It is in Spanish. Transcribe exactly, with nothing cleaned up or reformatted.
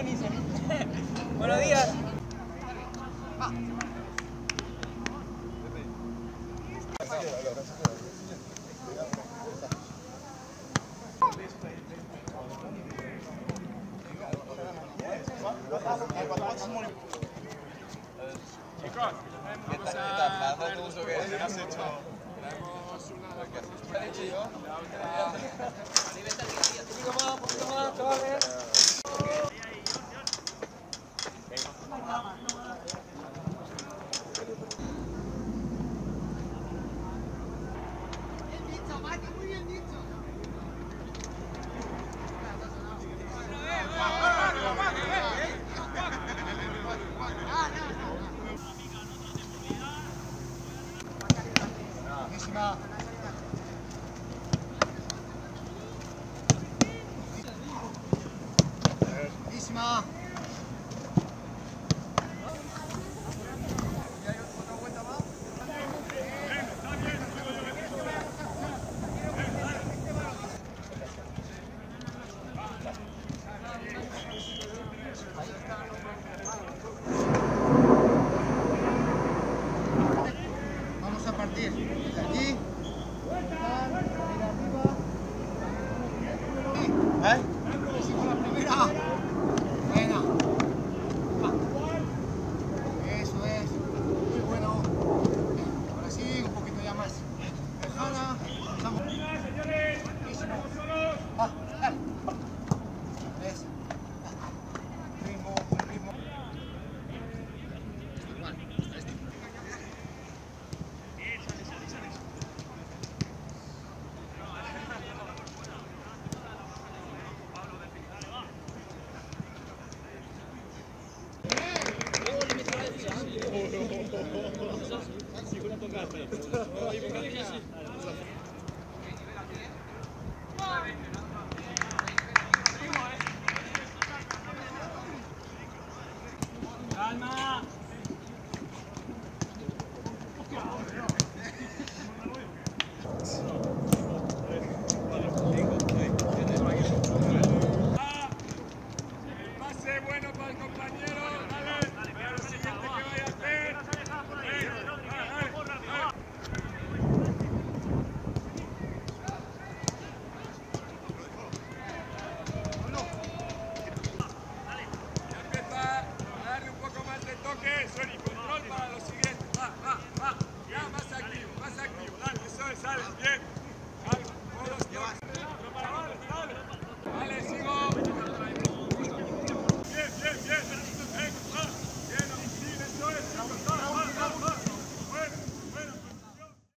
Dionisio. Buenos días. Calma.